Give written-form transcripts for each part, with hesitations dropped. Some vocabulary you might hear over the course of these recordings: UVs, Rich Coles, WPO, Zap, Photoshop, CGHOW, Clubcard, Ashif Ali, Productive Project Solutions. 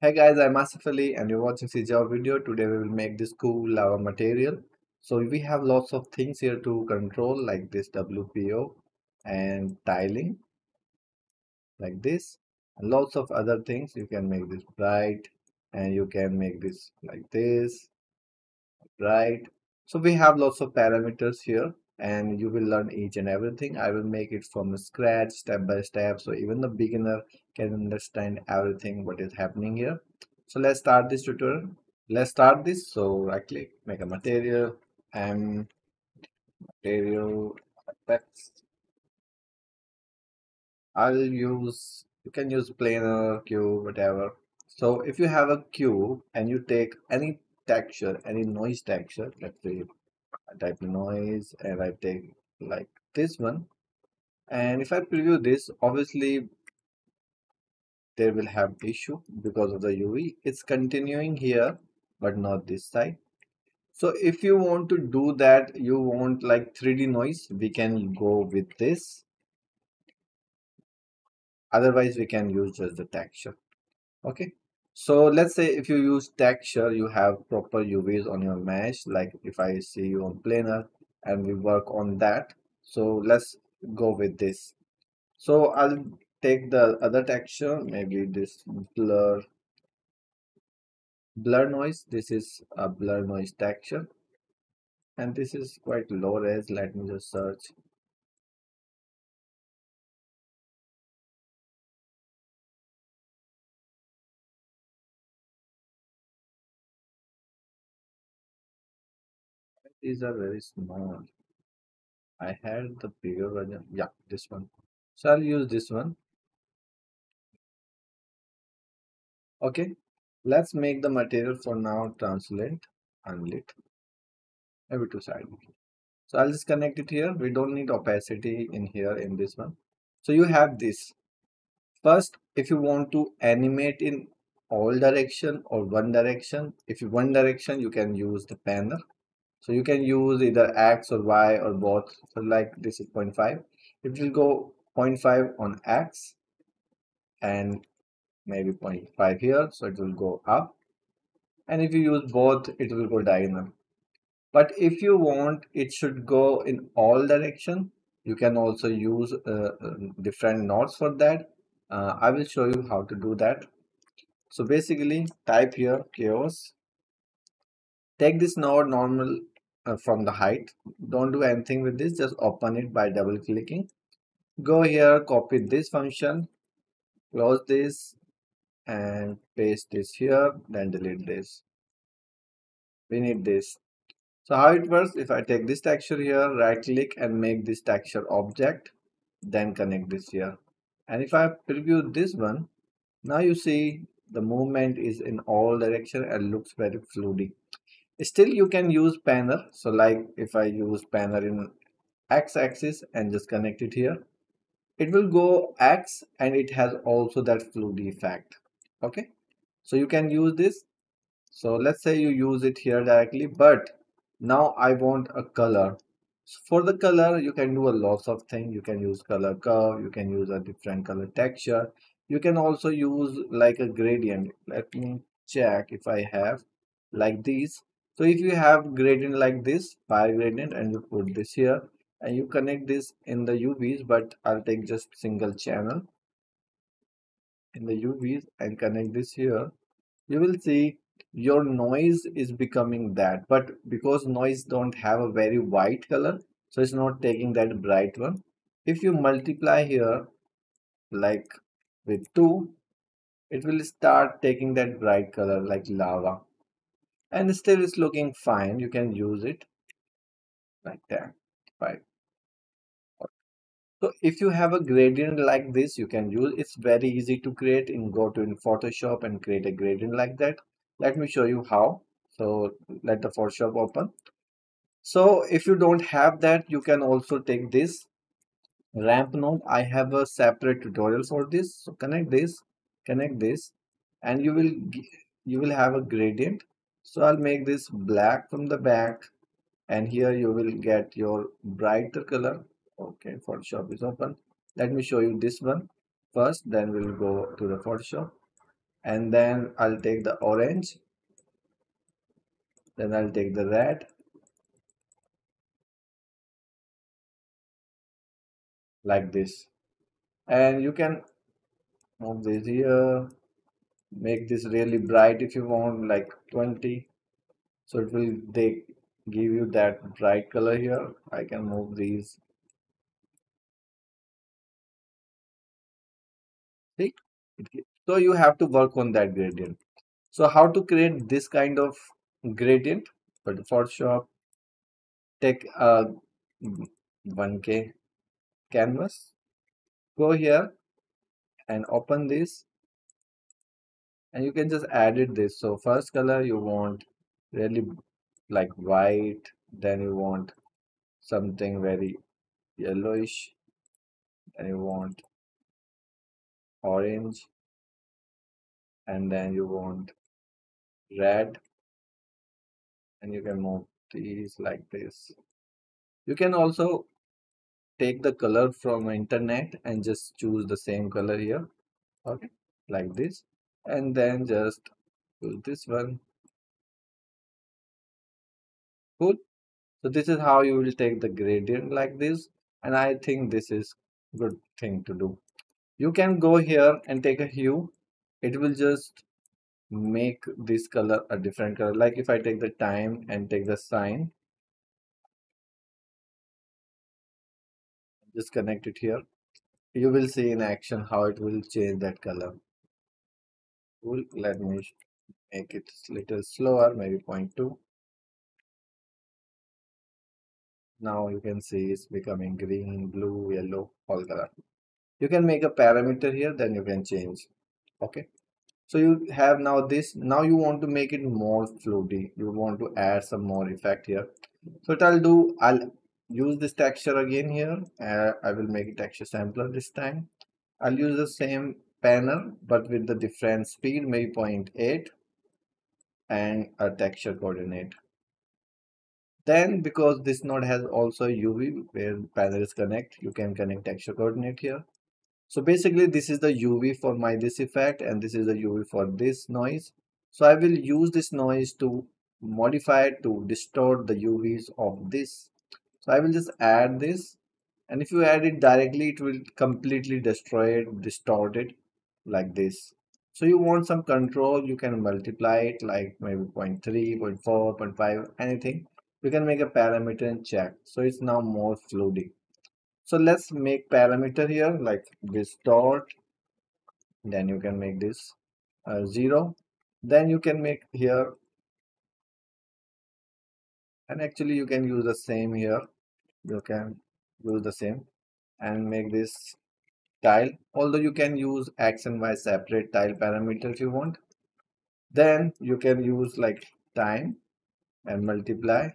Hey guys, I'm Ashif Ali and you're watching CGHOW video. Today we will make this cool lava material. So we have lots of things here to control, like this WPO and tiling like this, and lots of other things. You can make this bright and you can make this like this bright. So we have lots of parameters here and you will learn each and everything. I will make it from scratch, step by step, so even the beginner can understand everything what is happening here. So let's start this tutorial. So right click, make a material, and material effects. You can use planar, cube, whatever. So if you have a cube and you take any texture, any noise texture, let's say I type noise and I take like this one, and if I preview this, obviously there will have issue because of the UV. It's continuing here but not this side. So if you want to do that, you want like 3D noise, we can go with this. Otherwise we can use just the texture. Okay, so let's say if you use texture, you have proper UVs on your mesh, like if I see you on planar and we work on that. So let's go with this. So I'll take the other texture, maybe this blur noise. This is a blur noise texture and this is quite low res. Let me just search. These are very small. I had the bigger version. Yeah, this one. So I'll use this one. Okay, let's make the material for now translucent, unlit, maybe two sides. So I'll just connect it here. We don't need opacity in here in this one. So you have this. First, if you want to animate in all direction or one direction, if you one direction, you can use the panel. So you can use either X or Y or both. So like this is 0.5. It will go 0.5 on X and maybe 0.5 here. So it will go up. And if you use both, it will go diagonal. But if you want, it should go in all direction. You can also use different nodes for that. I will show you how to do that. So basically type here chaos. Take this node normal from the height. Don't do anything with this. Just open it by double clicking. Go here, copy this function, close this and paste this here, then delete this. We need this. So how it works, if I take this texture here, right click and make this texture object, then connect this here. And if I preview this one, now you see the movement is in all direction and looks very fluid. Still you can use panner. So like if I use panner in X axis and just connect it here, it will go X and it has also that fluid effect. Okay, so you can use this. So let's say you use it here directly, but now I want a color. So for the color you can do a lot of things. You can use color curve, you can use a different color texture, you can also use like a gradient. Let me check if I have like these. So if you have gradient like this, fire gradient, and you put this here and you connect this in the UVs, but I'll take just single channel in the UVs and connect this here, you will see your noise is becoming that. But because noise don't have a very white color, so it's not taking that bright one. If you multiply here like with 2, it will start taking that bright color like lava. And still it's looking fine. You can use it like that. Right. So if you have a gradient like this, you can use. It's very easy to create. And go to in Photoshop and create a gradient like that. Let me show you how. So let the Photoshop open. So if you don't have that, you can also take this ramp node. I have a separate tutorial for this. So connect this, and you will have a gradient. So I'll make this black from the back, and here you will get your brighter color. Okay, Photoshop is open. Let me show you this one first, then we'll go to the Photoshop. and then I'll take the orange, then I'll take the red, like this. And you can move this here, make this really bright if you want, like 20, so it will give you that bright color here. I can move these. See? So you have to work on that gradient. So how to create this kind of gradient? For the Photoshop, take a 1K canvas, go here and open this, and you can just add it this. So first color you want really like white, then you want something very yellowish, and you want orange, and then you want red, and you can move these like this. You can also take the color from internet and just choose the same color here, okay, like this, and then just do this one. Cool. So this is how you will take the gradient like this, and I think this is good thing to do. You can go here and take a hue. It will just make this color a different color. Like if I take the time and take the sign, just connect it here, you will see in action how it will change that color. Cool. Let me make it a little slower, maybe 0.2. Now you can see it's becoming green, blue, yellow, all color. You can make a parameter here, then you can change. Okay, so you have now this. Now you want to make it more floaty. You want to add some more effect here. So what I'll do, I'll use this texture again here. I will make a texture sampler this time. I'll use the same panel but with the different speed, maybe 0.8, and a texture coordinate. Then because this node has also UV where the panel is connect, you can connect texture coordinate here. So basically this is the UV for my this effect, and this is the UV for this noise. So I will use this noise to modify, to distort the UVs of this. So I will just add this, and if you add it directly, it will completely destroy it, distort it like this. So you want some control, you can multiply it like maybe 0.3, 0.4, 0.5, anything. You can make a parameter and check. So it's now more floaty. So let's make parameter here like distort, then you can make this 0, then you can make here, and actually you can use the same here, you can use the same and make this tile, although you can use X and Y separate tile parameter if you want. Then you can use like time and multiply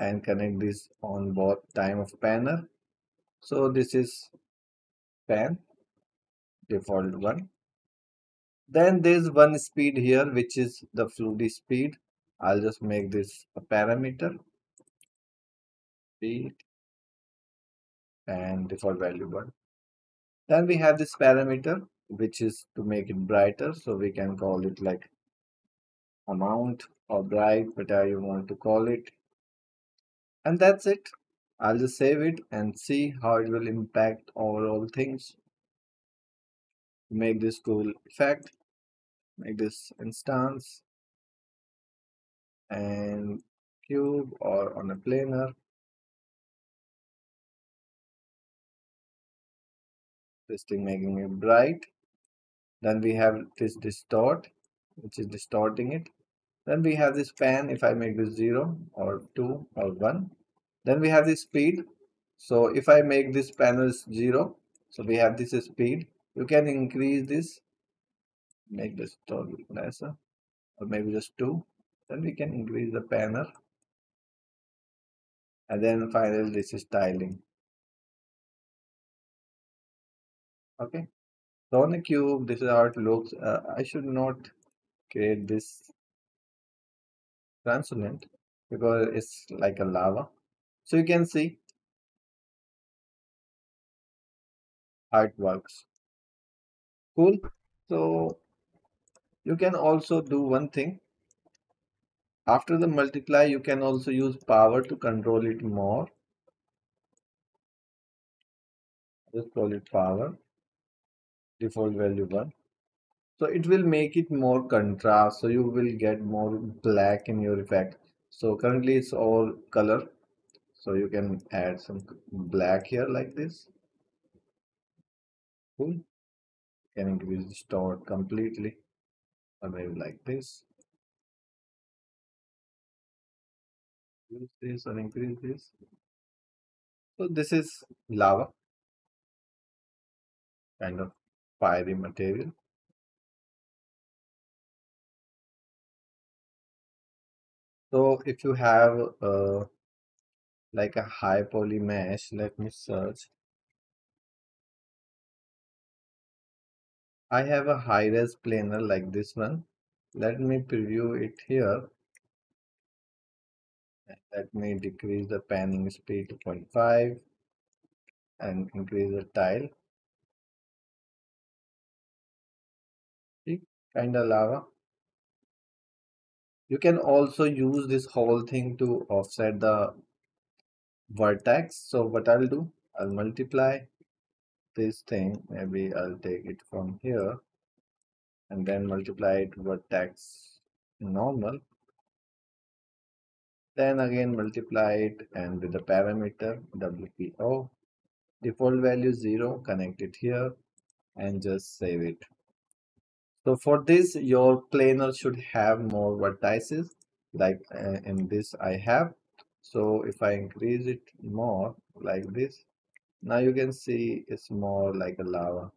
and connect this on both time of panel. So this is pan default one. Then there's one speed here which is the fluid speed. I'll just make this a parameter speed and default value 1. Then we have this parameter which is to make it brighter, so we can call it like amount or bright, whatever you want to call it, and that's it. I'll just save it and see how it will impact overall things. Make this cool effect, make this instance and cube or on a planar. This thing making it bright. Then we have this distort which is distorting it. Then we have this pan. If I make this 0 or 2 or 1. Then we have this speed. So if I make this panel 0, so we have this speed. You can increase this, make this lesser, or maybe just 2. Then we can increase the panel. And then finally this is tiling. Okay. So on the cube, this is how it looks. I should not create this transparent because it's like a lava. So you can see how it works. Cool. So You can also do one thing. After the multiply, you can also use power to control it more. Just call it power, default value 1. So it will make it more contrast, so you will get more black in your effect. So currently it's all color, so you can add some black here like this. Cool. Can increase distort completely, or maybe like this. Use this and increase this. So this is lava, kind of fiery material. So if you have like a high poly mesh, let me search. I have a high res planar like this one. Let me preview it here. Let me decrease the panning speed to 0.5 and increase the tile. See, kinda lava. You can also use this whole thing to offset the vertex. So what I'll do, I'll multiply this thing, maybe I'll take it from here and then multiply it vertex normal, then again multiply it and with the parameter WPO, default value 0, connect it here and just save it. So for this, your planar should have more vertices, like in this I have. So if I increase it more like this, now you can see it's more like a lava.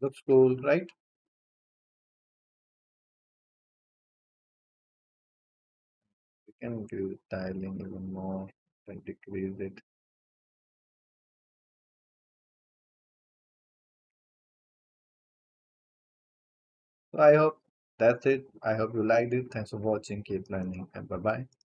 Looks cool, right? You can increase the tiling even more and decrease it. So I hope that's it. I hope you liked it. Thanks for watching. Keep learning and bye-bye.